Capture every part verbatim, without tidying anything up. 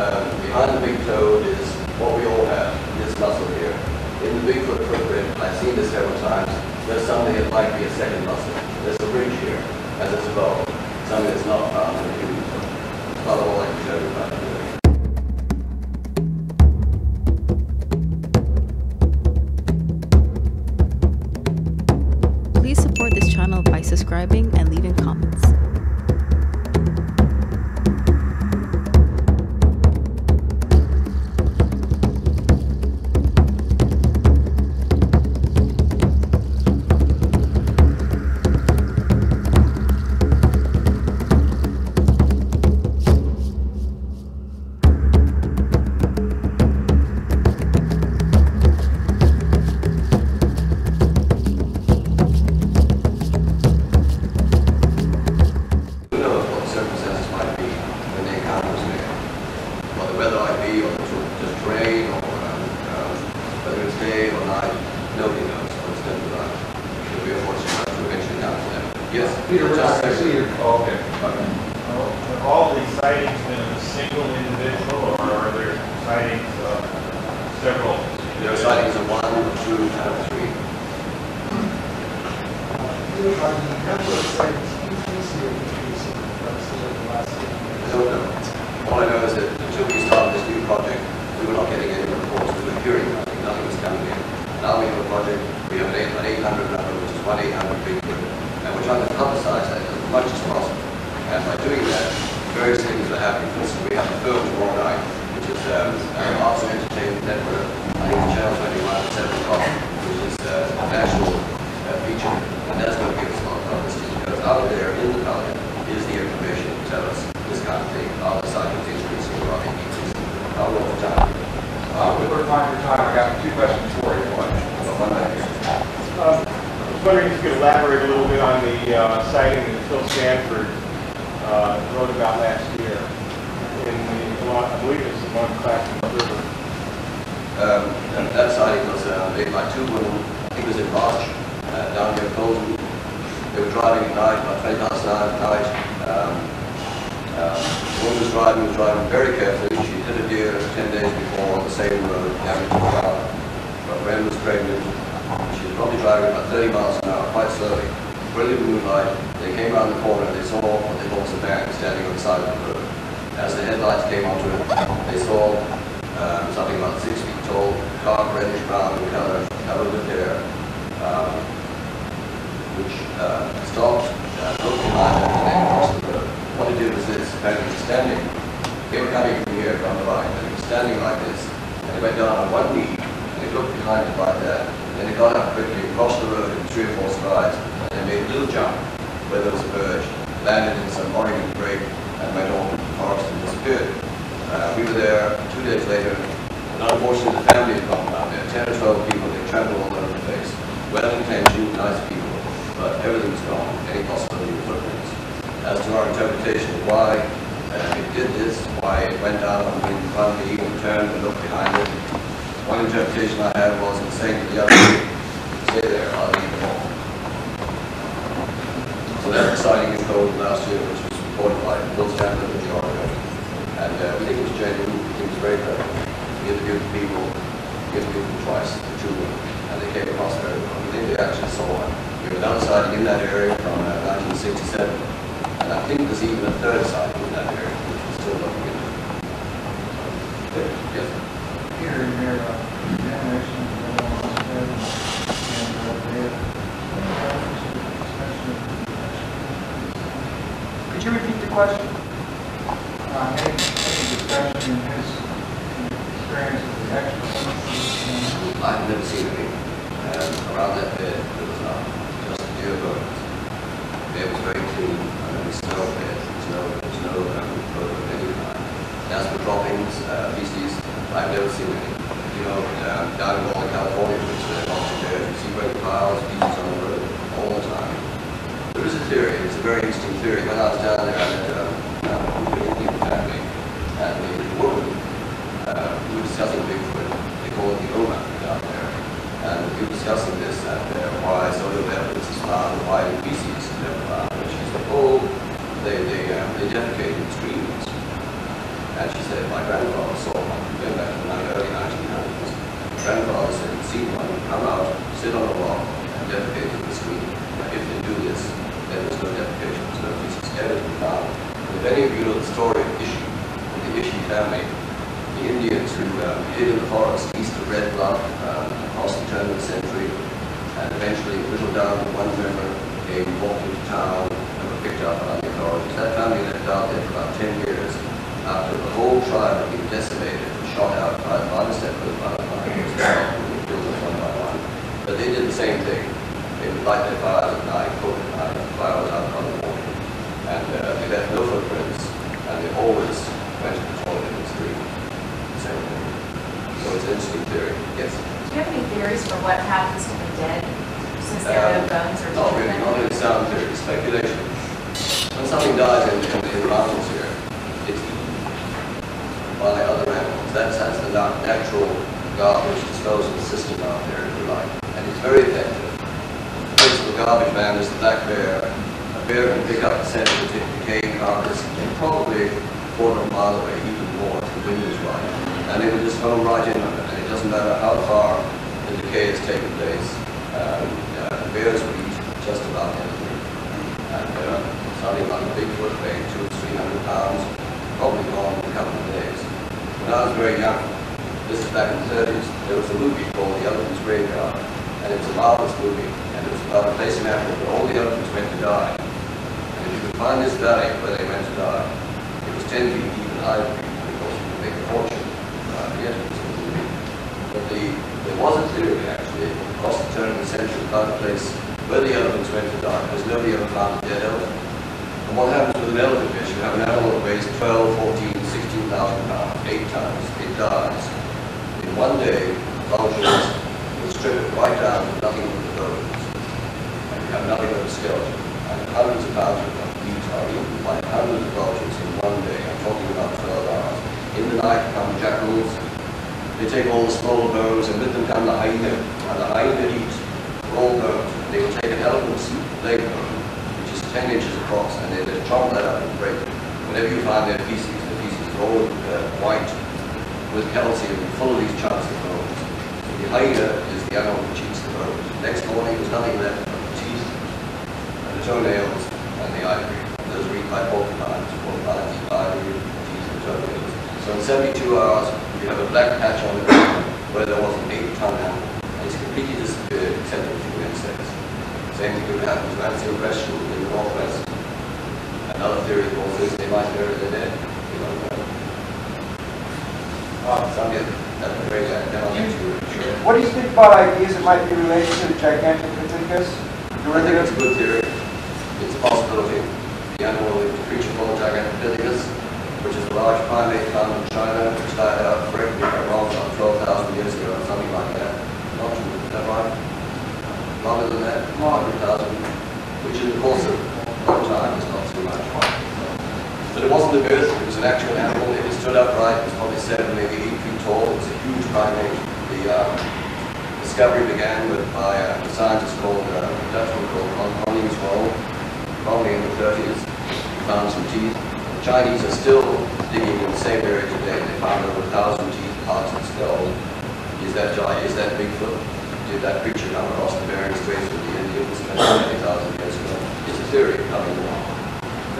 Um, behind the big toe is what we all have, this muscle here. In the Bigfoot footprint, I've seen this several times, there's something that might be a second muscle. There's a ridge here, as it's evolved, something that's not found in the human foot. It's not all I can show you about it. Please support this channel by subscribing and leaving comments. They defecate in streams. And she said, my grandfather many of you know the story of Ishi and the Ishi family, the Indians who um, lived in the forest east of Red Bluff um, across the turn of the century, and eventually a little down one member they walked into town and were picked up by the authorities. That family lived out there for about ten years after the whole tribe had been decimated and shot out by the violence that was by the violence and killed them one by one. But they did the same thing. They would light their fires at night, cook at night, and fire was out on the water. And uh, they left no footprints, and they always went to the toilet in the street. So, so it's an interesting theory. Yes? Do you have any theories for what happens to the dead since there are no bones or children? Not really. Not really sound theory, speculation. When something dies in, in the mountains here, it's eaten by other animals. That's, that's the natural garbage disposal system out there, if you like. And it's very effective. The garbage man is the black bear. A bear can pick up the scent of the decaying carcass, probably a quarter of a mile away, even more if the wind is right. And it will just home right in on it. And it doesn't matter how far the decay has taken place. Um, uh, bears will eat just about anything. And uh, something like a Bigfoot weighing two or three hundred pounds, probably gone in a couple of days. When I was very young, this is back in the thirties, there was a movie called The Elephant's Graveyard. And it was a marvelous movie. And it was about a place in Africa where all the elephants went to die. And if you could find this valley where they went to die, it was ten feet deep and high, because you could make a fortune. Uh, yet it was a movie. But the, there was a theory, actually, across the turn of the century, about a place where the elephants went to die, because nobody ever found a dead elephant. And what happens with an elephant fish? You have an animal that weighs twelve, fourteen, sixteen thousand pounds, eight times. It dies. In one day, vultures will strip it right down to nothing but the bones. Have nothing but a skeleton, and hundreds of pounds of meat are eaten by hundreds of vultures in one day. I'm talking about twelve hours. In the night come jackals, they take all the small bones, and with them come the hyena, and the hyena eats raw bones. They will take an elephant's leg bone, which is ten inches across, and they just chop that up and break it. Whenever you find their feces, the feces are all uh, white with calcium, full of these chunks of bones. So the hyena is the animal which eats the bones. Next morning there's nothing left. Toenails and the ivory. Those are eaten by porcupines, porcupines, ivory, teeth, and toenails. So in seventy-two hours, you have a black patch on the ground where there was an eight-ton animal, and it's completely disappeared except for a few insects. Same thing could happen to answer your question in the Northwest. Another theory, of course, is they might bury their dead. You don't know. Oh, some get that great sure. What do you think about ideas that might be related to the gigantic Pithecus? I think that's a good theory. It's a possibility. The animal is a creature called Gigantopithecus, which is a large primate found in China, which died out, correct me if I'm wrong, about twelve thousand years ago or something like that. Not true, is that right? Longer than that, four hundred thousand, which in the course of a long time is not too much. But it wasn't a bird, it was an actual animal. It stood upright, it was probably seven, maybe eight feet tall. It's a huge primate. The um, discovery began with by uh, a scientist called, uh, a Dutchman called Koenigswald. Probably in the thirties, we found some teeth. The Chinese are still digging in the same area today. They found over a thousand teeth, parts of the skull. Is that giant? Is that Bigfoot? Did that creature come across the Bering Straits with the Indians twenty thousand years ago? It's a theory coming along.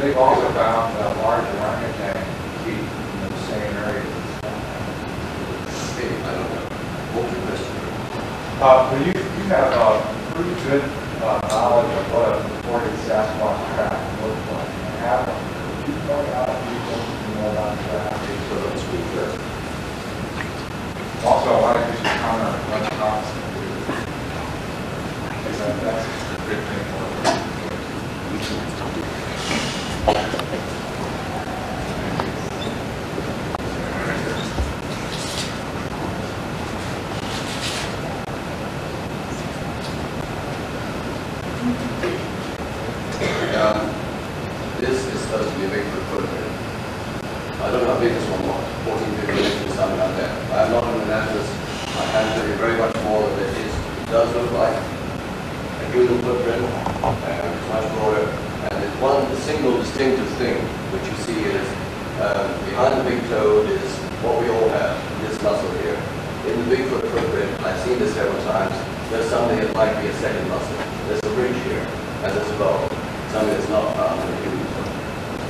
They've also found a large orangutan teeth in the same area. Maybe, I don't know. What was your question? Uh, well, you, you have a pretty good Uh, knowledge of what a reported Sasquatch track looks like and have them. Could you point out people who know about that? So let's speak first. Also, I want to just comment on Red Thompson. Because that's a good thing for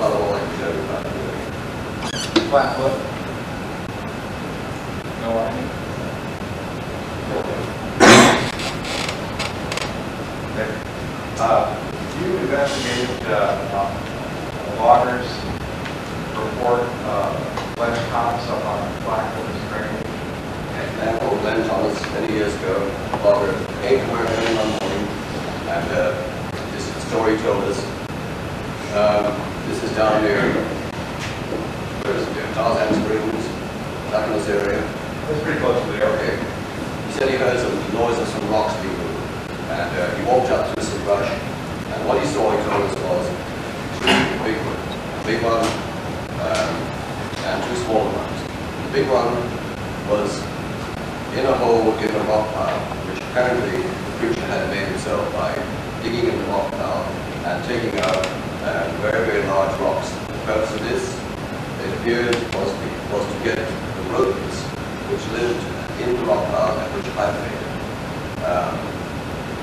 puddle and showed you how to do it. Flat foot. No army. Okay. Uh, you investigated uh, a logger's report of ledge tops up on Blackwood Springs. And that old ledge tops many years ago, logger eight hundred in the morning, and uh, this story told us. Um, this is down near Tarzan Springs, back in this area. It's pretty close to the area. Okay. He said he heard some noise of some rocks being moved, and uh, he walked up through some brush, and what he saw, he told us, was two big ones. A big one um, and two smaller ones. The big one was in a hole in a rock pile, which apparently the creature had made himself by digging in the rock pile and taking out and very, very large rocks. The purpose of this, it appeared, was, was to get the rodents which lived in the rock pile and which hibernated. Um,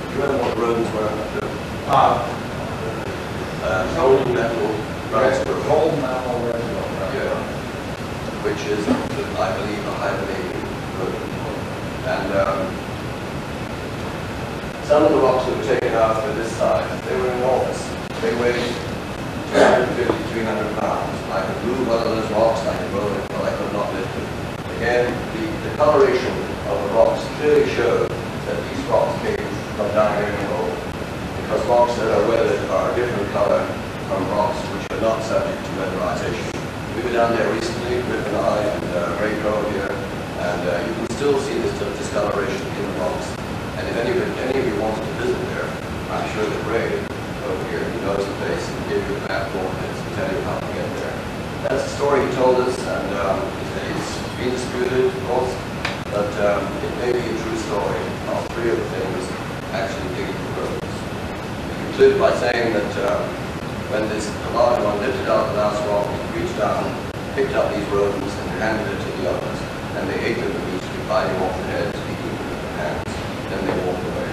do you remember what rodents were? Ah. Uh, golden metal reservoir. Golden metal reservoir. Yeah. Which is, I believe, a hibernating rodent. And um, some of the rocks that were taken out for this size, they were enormous. They weighed two hundred fifty, three hundred pounds. I could move one of those rocks, I could roll it, but I could not lift it. Again, the, the coloration of the rocks clearly showed that these rocks came from down here in the hole, because rocks that are weathered are a different color from rocks which are not subject to weatherization. We were down there recently, Rick and I, and uh, Ray Grove here, and uh, you can still see this discoloration in the rocks. And if any, any of you wanted to visit there, I'm sure that Ray over here, he knows the place and give you a map for minutes and tell you how to get there. That's the story he told us, and um, it's been disputed, of course, but um, it may be a true story of three of the things actually digging the roads. He concluded by saying that um, when this large one lifted out the last rock, he reached down, picked up these rodents, and handed it to the others, and they ate them immediately, biting off the heads, eating them with their hands, then they walked away.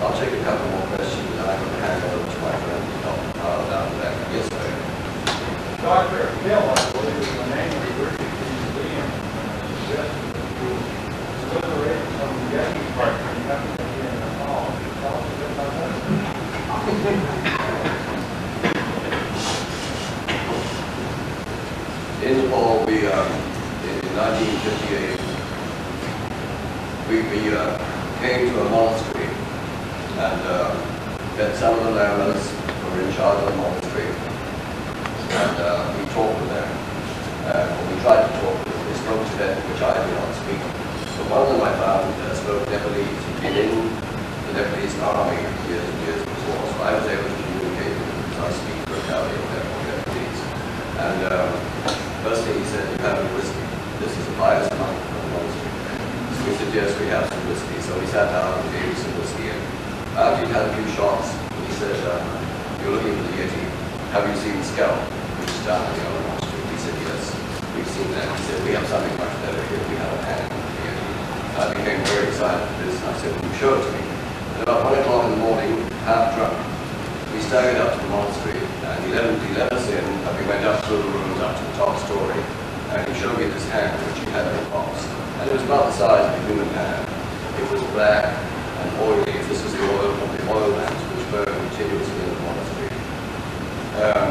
I'll take a couple more questions and I'm going to hand over to my friend Doctor Lyle down the back. Yes, sir. Doctor Hill, I believe, is the name of the British Museum, suggested that you liberate some Yeti parts and have to be in the hall. Can you tell us a bit about that? In Nepal, we, um, in nineteen fifty-eight, we, we uh, came to a monastery. And uh, that some of the lamas were in charge of the monastery, and uh, we talked with them, uh, or we tried to talk with them. They spoke Tibetan, which I do not speak. But one of them I found uh, spoke Nepalese. He'd been in the Nepalese army years and years before, so I was able to communicate with him because I speak Bengali or Nepalese. And um, firstly he said, "You have any whiskey? This is a pious monk from the monastery." So we said, "Yes, we have some whiskey." So we sat down and gave some whiskey. And after he'd had a few shots, he said, uh, "You're looking for the Yeti. Have you seen the scalp, which is down in the other monastery?" He said, "Yes, we've seen that." He said, "We have something much better here. We have a hand on the Yeti." I became very excited for this, and I said, "Will you show it to me?" At about one o'clock in the morning, half drunk, we staggered up to the monastery, and he let, he let us in, and we went up through the rooms up to the top story, and he showed me this hand, which he had in a box. And it was about the size of a human hand. It was black and oily. This is the oil from the oil lamps which burn continuously in the monastery. Um,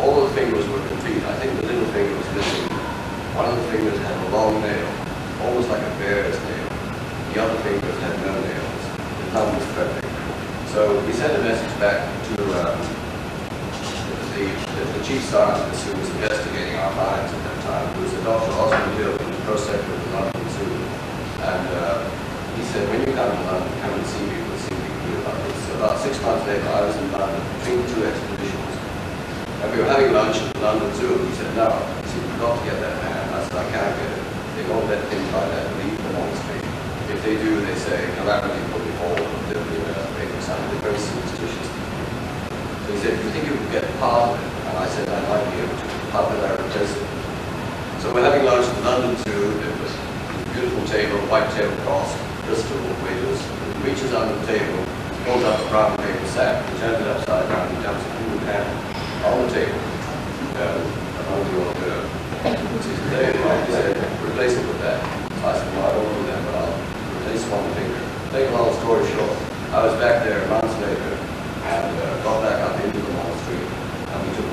all of the fingers were complete. I think the little finger was missing. One of the fingers had a long nail, almost like a bear's nail. The other fingers had no nails. The thumb was perfect. So we sent a message back to um, the, the, the chief scientist who was investigating our clients at that time, who was a Doctor Osman Hill, who was prosector of the London Zoo. And, uh, he said, "When you come to London, come and see me, we'll see what we can do about this." So about six months later, I was in London between two expeditions. And we were having lunch at the London Zoo, and he said, "No, he said, you've got to get that man." I said, "I can't get it. They won't let things like that leave the monastery. If they do, they say, calamity will be all of the paper sign." They're very superstitious. So he said, "Do you think you could get part of it?" And I said, "I might be able to. How could I replace it?" So we're having lunch at the London Zoo. It was a beautiful table, white tablecloth, crystal wages, reaches under the table, pulls up a brown paper sack, turns it upside down, and dumps a human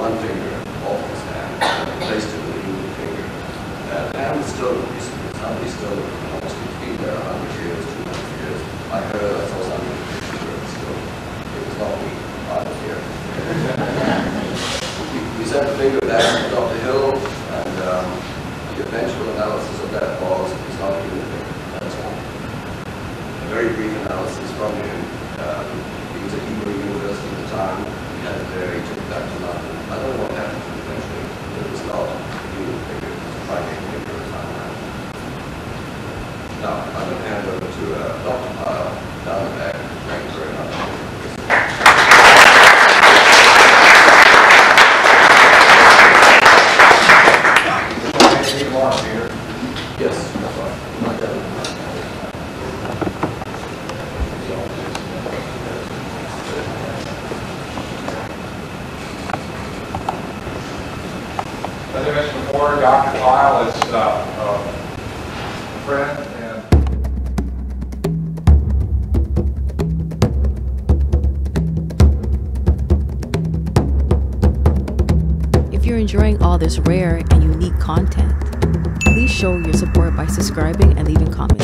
one finger off his hand and placed it with the other finger. That hand was stolen recently. Somebody stole it from almost between there one hundred years, two hundred years. I heard, I saw something in the world, so it was not me. I was here. we, we sent the finger back to Doctor Hill, and um, the eventual analysis of that was it's not a human finger. That's all. A very brief analysis from him. Um, he was at Hebrew University at the time. He had it there. He took it back to London. I don't know what happened to eventually. It was not a human finger. It was a primate finger at the time. Now, I'm going to hand over to uh, Doctor Lyle down the back. Thank you very much. As I mentioned before, Doctor Lyle is uh, a friend. Enjoying all this rare and unique content, please show your support by subscribing and leaving comments.